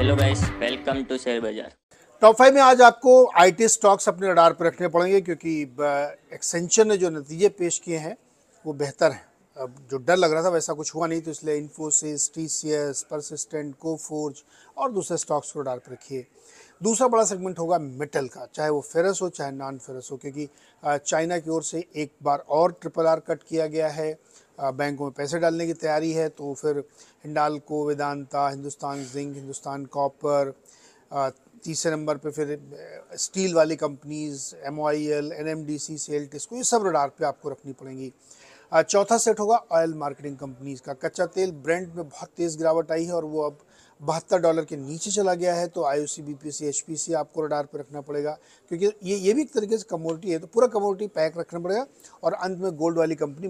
Hello guys, welcome to share बाजार top 5 में। आज आपको आईटी स्टॉक्स अपने रडार पर रखने पड़ेंगे क्योंकि एक्सेंचर ने जो नतीजे पेश किए हैं वो बेहतर हैं। अब जो डर लग रहा था वैसा कुछ हुआ नहीं, तो इसलिए इन्फोसिस, टीसीएस, परसिस्टेंट, कोफोर्ज और दूसरे स्टॉक्स को रडार पर रखिए। दूसरा बड़ा सेगमेंट होगा मेटल का, चाहे वो फेरस हो चाहे नॉन फेरस हो, क्योंकि चाइना की ओर से एक बार और RRR कट किया गया है, बैंकों में पैसे डालने की तैयारी है। तो फिर हिंडाल्को, वेदांता, हिंदुस्तान जिंक, हिंदुस्तान कॉपर, तीसरे नंबर पे फिर स्टील वाली companies MOIL, NMDC, SAIL, TISCO, ये सब रडार पे आपको रखनी पड़ेंगी। चौथा सेट होगा ऑयल मार्केटिंग कंपनीज़ का। कच्चा तेल ब्रेंट में बहुत तेज़ गिरावट आई है और वो अब $72 के नीचे चला गया है, तो IOC, BPCL, HPCL आपको रडार पर रखना पड़ेगा क्योंकि ये भी एक तरीके से कमोडिटी है, तो पूरा कमोडिटी पैक रखना पड़ेगा। और अंत में गोल्ड वाली कंपनी